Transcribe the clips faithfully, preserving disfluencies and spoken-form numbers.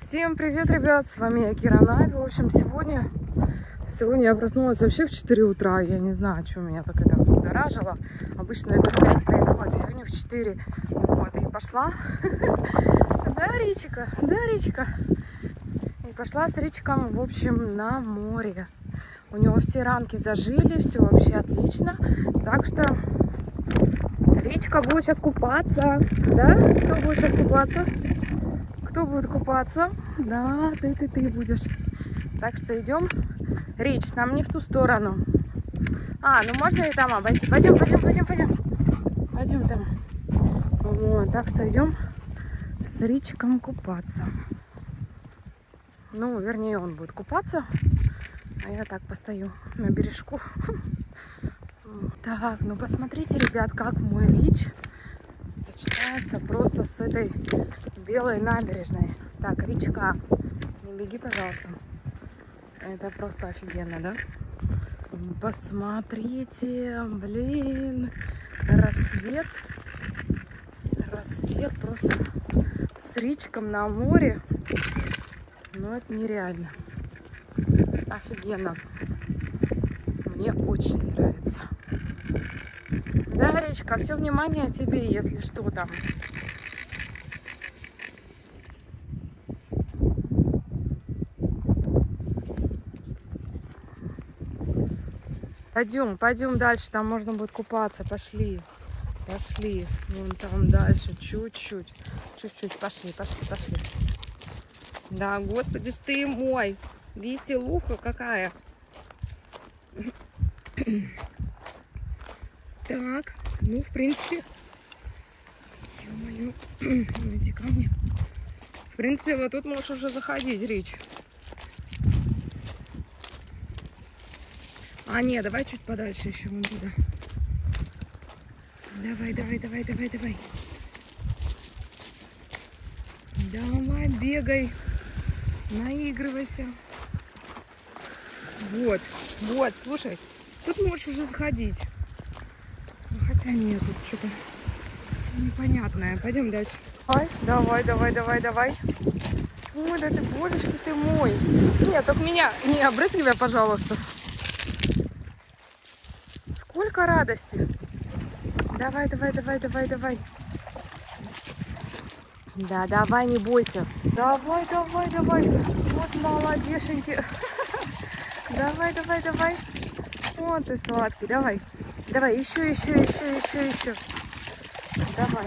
Всем привет, ребят, с вами Акира Найт. В общем, сегодня, сегодня я проснулась вообще в четыре утра. Я не знаю, что меня так это взбудоражило. Обычно это в пять происходит, сегодня в четыре. Вот, и пошла. Да, Ричика, да, Ричка. И пошла с Ричиком, в общем, на море. У него все ранки зажили, все вообще отлично. Так что Ричка будет сейчас купаться. Да? Кто будет сейчас купаться? Кто будет купаться? Да, ты, ты, ты будешь. Так что идем. Рич, нам не в ту сторону. А, ну можно и там обойти. Пойдем, пойдем, пойдем, пойдем. Пойдем там. Вот, так что идем с Ричиком купаться. Ну, вернее, он будет купаться. А я так постою на бережку. Так, ну посмотрите, ребят, как мой Рич сочетается просто с этой белой набережной. Так, Ричка, не беги, пожалуйста. Это просто офигенно, да? Посмотрите, блин, рассвет. Рассвет просто с Ричком на море. Ну, это нереально. Офигенно. Мне очень нравится. Да, Ричка, все внимание тебе, если что там. Пойдем, пойдем дальше, там можно будет купаться. Пошли, пошли. Вон там дальше, чуть-чуть. Чуть-чуть, пошли, пошли, пошли. Да, господи ж ты мой. Веселуха какая. Так, ну, в принципе... Ё-моё, найди ко мне. В принципе, вот тут можешь уже заходить, Рич. А, нет, давай чуть подальше еще вон туда. Давай, давай, давай, давай, давай. Давай, бегай. Наигрывайся. Вот, вот, слушай, тут можешь уже заходить. Хотя нет, тут что-то непонятное. Пойдем дальше. Ай, давай, давай, давай, давай. Ой, да ты, божечки ты мой. Нет, только меня не обрызгивай, пожалуйста. Сколько радости. Давай, давай, давай, давай, давай. Да, давай, не бойся. Давай, давай, давай. Вот молодешенький. Давай, давай, давай. Вот ты сладкий, давай. Давай, еще, еще, еще, еще, еще. Давай.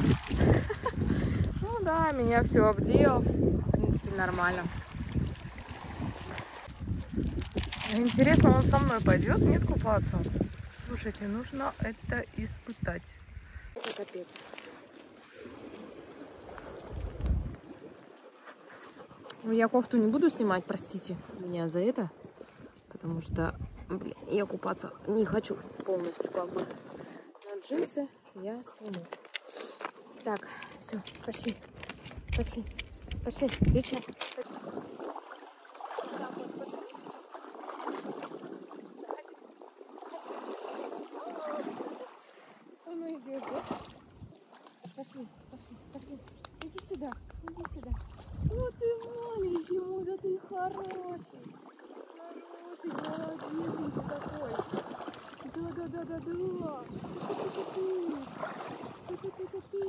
Ну да, меня все обделал. В принципе, нормально. Интересно, он со мной пойдет, нет, купаться? Слушайте, нужно это испытать. Это капец. Я кофту не буду снимать, простите меня за это. Потому что, блин, я купаться не хочу полностью, как бы. Но джинсы я сниму. Так, все, пошли. Пошли. Пошли. Вечер. Пошли, пошли, пошли. Иди сюда, иди сюда. Ну ты маленький мой, да ты хороший. Молодеженька такой. Да-да-да-да-да. Ты-ты-ты-ты.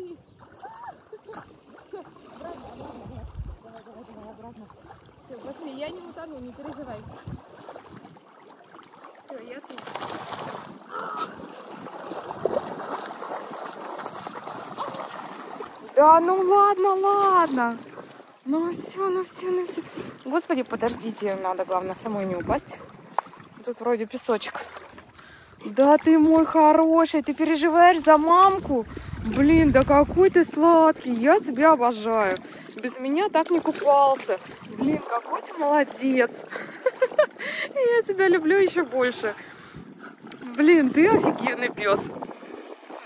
Давай-давай-давай, обратно. Все, пошли, я не утону, не переживай. Все, я тут. Да ну ладно, ладно. Ну все, ну все, ну все. Господи, подождите, надо, главное, самой не упасть. Тут вроде песочек. Да ты мой хороший, ты переживаешь за мамку? Блин, да какой ты сладкий, я тебя обожаю. Без меня так не купался. Блин, какой ты молодец. Я тебя люблю еще больше. Блин, ты офигенный пес.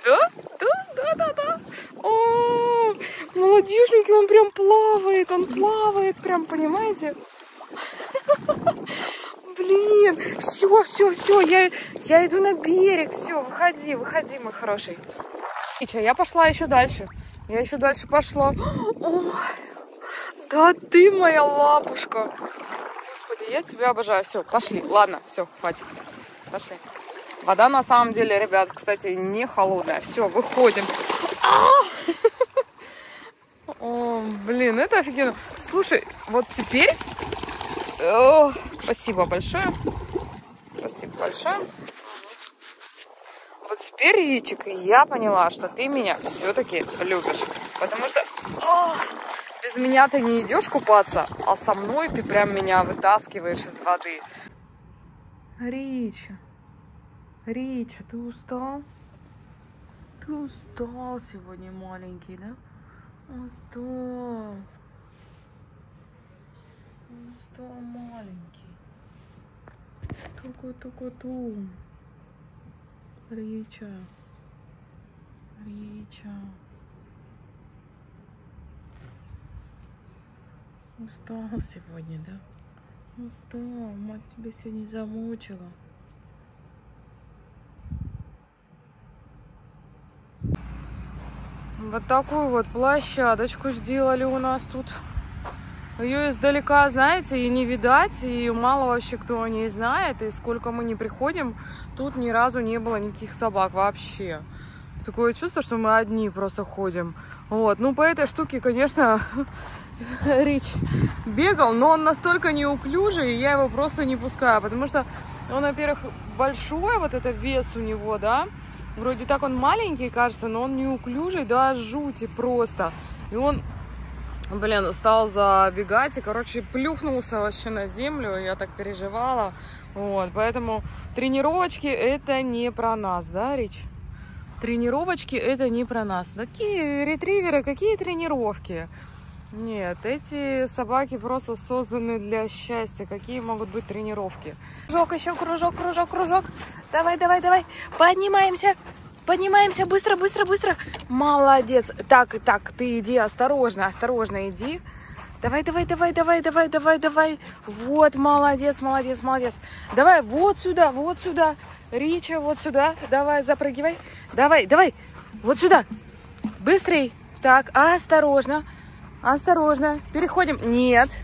Да? Да, да, да, да. О, молодеженький, он прям плавает, он плавает, прям, понимаете? Блин, все, все, все, я, я иду на берег, все, выходи, выходи, мой хороший. Я пошла еще дальше, я еще дальше пошла. О, Да ты моя лапушка. Господи, я тебя обожаю. Все, пошли. Ладно, все, хватит. Пошли. Вода на самом деле, ребят, кстати, не холодная. Все, выходим. О, блин, это офигенно. Слушай, вот теперь... О, спасибо большое. Спасибо большое. Вот теперь, Ричик, я поняла, что ты меня все-таки любишь. Потому что о, без меня ты не идешь купаться, а со мной ты прям меня вытаскиваешь из воды. Ричи, Ричи, ты устал? Ты устал сегодня, маленький, да? Устал. Устал, маленький. Туку-туку-ту. Рича. Рича. Устал сегодня, да? Устал. Мать тебя сегодня замучила. Вот такую вот площадочку сделали у нас тут. Ее издалека, знаете, и не видать, и мало вообще кто о ней знает, и сколько мы не приходим, тут ни разу не было никаких собак вообще. Такое чувство, что мы одни просто ходим. Вот, ну по этой штуке, конечно, Рич бегал, но он настолько неуклюжий, я его просто не пускаю, потому что он, во-первых, большой, вот это вес у него, да, вроде так он маленький, кажется, но он неуклюжий, да, жути просто, и он... Блин, стал забегать и, короче, плюхнулся вообще на землю, я так переживала, вот, поэтому тренировочки это не про нас, да, Рич? Тренировочки это не про нас, такие ретриверы, какие тренировки? Нет, эти собаки просто созданы для счастья, какие могут быть тренировки? Кружок еще, кружок, кружок, кружок, давай, давай, давай, поднимаемся! Поднимаемся, быстро, быстро, быстро. Молодец. Так, так, ты иди, осторожно, осторожно иди. Давай, давай, давай, давай, давай, давай, давай. Вот, молодец, молодец, молодец. Давай, вот сюда, вот сюда. Рича, вот сюда. Давай, запрыгивай. Давай, давай, вот сюда. Быстрей. Так, осторожно, осторожно. Переходим. Нет.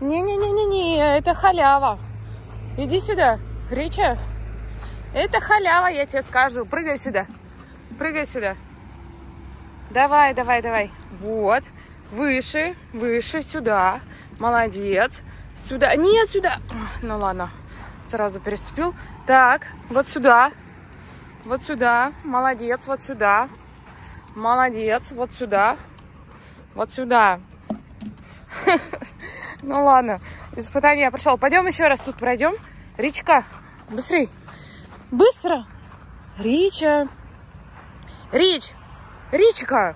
Не-не-не-не-не, это халява. Иди сюда, Рича. Это халява, я тебе скажу. Прыгай сюда. Прыгай сюда. Давай, давай, давай. Вот. Выше, выше, сюда. Молодец. Сюда. Нет, сюда. Ну ладно. Сразу переступил. Так, вот сюда. Вот сюда. Молодец, вот сюда. Молодец, вот сюда. Вот сюда. Ну ладно. Испытание прошел. Пойдем еще раз тут пройдем. Ричка, быстрей. Быстро! Рича! Рич! Ричка!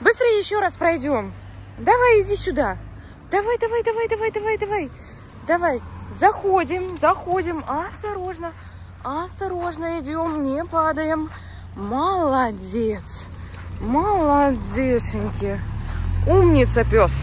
Быстро еще раз пройдем! Давай, иди сюда! Давай, давай, давай, давай, давай, давай! Давай! Заходим, заходим! Осторожно! Осторожно идем, не падаем! Молодец! Молодешеньки! Умница, пес!